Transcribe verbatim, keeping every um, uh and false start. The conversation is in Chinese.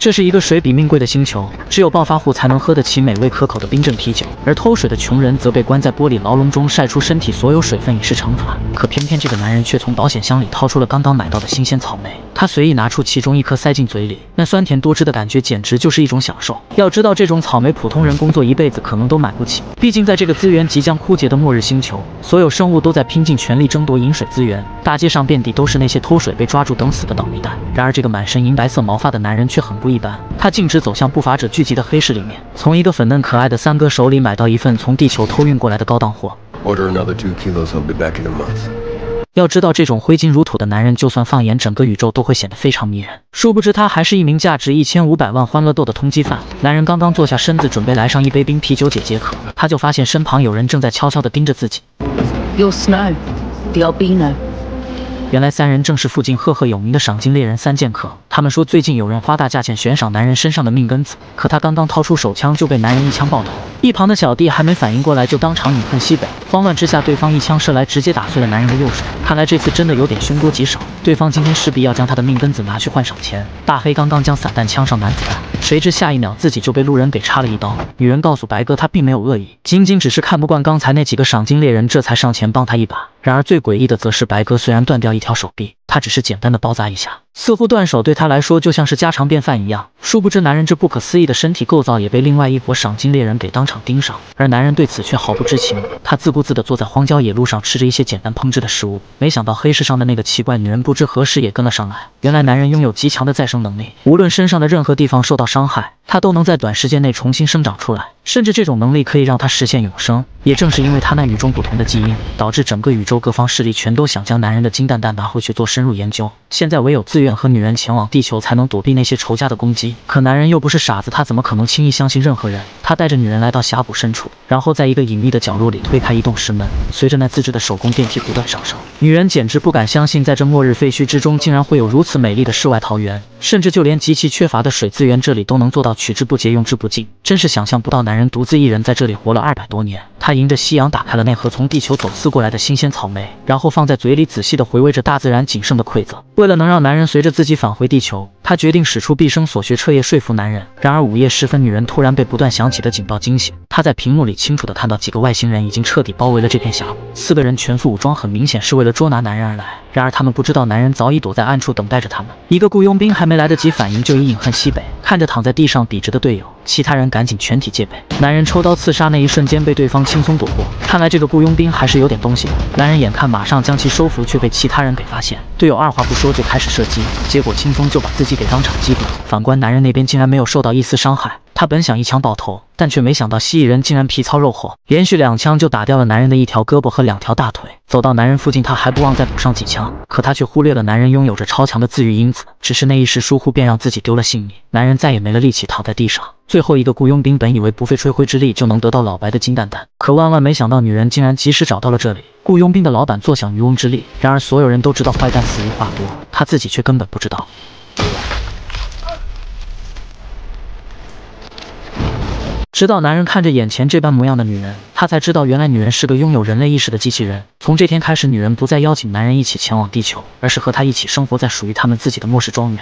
这是一个水比命贵的星球，只有暴发户才能喝得起美味可口的冰镇啤酒，而偷水的穷人则被关在玻璃牢笼中，晒出身体所有水分以示惩罚。可偏偏这个男人却从保险箱里掏出了刚刚买到的新鲜草莓，他随意拿出其中一颗塞进嘴里，那酸甜多汁的感觉简直就是一种享受。要知道，这种草莓普通人工作一辈子可能都买不起，毕竟在这个资源即将枯竭的末日星球，所有生物都在拼尽全力争夺饮水资源，大街上遍地都是那些偷水被抓住等死的倒霉蛋。然而，这个满身银白色毛发的男人却很不 一般，他径直走向不法者聚集的黑市里面，从一个粉嫩可爱的三哥手里买到一份从地球偷运过来的高档货。要知道，这种挥金如土的男人，就算放眼整个宇宙都会显得非常迷人。殊不知，他还是一名价值一千五百万欢乐豆的通缉犯。男人刚刚坐下身子，准备来上一杯冰啤酒解解渴，他就发现身旁有人正在悄悄地盯着自己。You're Snow, the albino. 原来三人正是附近赫赫有名的赏金猎人三剑客。他们说最近有人花大价钱悬赏男人身上的命根子，可他刚刚掏出手枪就被男人一枪爆头。一旁的小弟还没反应过来，就当场饮恨西北。慌乱之下，对方一枪射来，直接打碎了男人的右手。看来这次真的有点凶多吉少，对方今天势必要将他的命根子拿去换赏钱。大黑刚刚将散弹枪上男子弹，谁知下一秒自己就被路人给插了一刀。女人告诉白哥，她并没有恶意，仅仅只是看不惯刚才那几个赏金猎人，这才上前帮他一把。然而最诡异的则是，白哥虽然断掉一条手臂，他只是简单的包扎一下，似乎断手对他来说就像是家常便饭一样。殊不知，男人这不可思议的身体构造也被另外一伙赏金猎人给当场盯上，而男人对此却毫不知情。他自顾自地坐在荒郊野路上，吃着一些简单烹制的食物。没想到黑市上的那个奇怪女人不知何时也跟了上来。原来男人拥有极强的再生能力，无论身上的任何地方受到伤害，他都能在短时间内重新生长出来，甚至这种能力可以让他实现永生。也正是因为他那与众不同的基因，导致整个宇宙各方势力全都想将男人的金蛋蛋拿回去做深入研究。现在唯有自愿和女人前往地球，才能躲避那些仇家的攻击。可男人又不是傻子，他怎么可能轻易相信任何人？他带着女人来到峡谷深处，然后在一个隐秘的角落里推开一栋石门，随着那自制的手工电梯不断上升，女人简直不敢相信，在这末日废墟之中，竟然会有如此美丽的世外桃源。甚至就连极其缺乏的水资源，这里都能做到取之不竭，用之不尽。真是想象不到，男人独自一人在这里活了二百多年。他迎着夕阳打开了那盒从地球走私过来的新鲜草莓，然后放在嘴里仔细地回味着大自然仅剩的馈赠。为了能让男人随着自己返回地球，他决定使出毕生所学彻夜说服男人。然而午夜时分，女人突然被不断响起的警报惊醒。她在屏幕里清楚地看到几个外星人已经彻底包围了这片峡谷，四个人全副武装，很明显是为了捉拿男人而来。然而他们不知道，男人早已躲在暗处等待着他们。一个雇佣兵还没来得及反应，就已饮恨西北，看着躺在地上笔直的队友，其他人赶紧全体戒备。男人抽刀刺杀那一瞬间被对方轻松躲过，看来这个雇佣兵还是有点东西的。男人眼看马上将其收服，却被其他人给发现，队友二话不说就开始射击，结果轻松就把自己给当场击毙。反观男人那边竟然没有受到一丝伤害，他本想一枪爆头，但却没想到蜥蜴人竟然皮糙肉厚，连续两枪就打掉了男人的一条胳膊和两条大腿。走到男人附近，他还不忘再补上几枪，可他却忽略了男人拥有着超强的自愈因子，只是那一时疏忽便让自己丢了性命。男人再也没了力气，躺在地上。最后一个雇佣兵本以为不费吹灰之力就能得到老白的金蛋蛋，可万万没想到女人竟然及时找到了这里。雇佣兵的老板坐享渔翁之利，然而所有人都知道坏蛋死于话多，他自己却根本不知道。直到男人看着眼前这般模样的女人，他才知道原来女人是个拥有人类意识的机器人。从这天开始，女人不再邀请男人一起前往地球，而是和他一起生活在属于他们自己的末世庄园。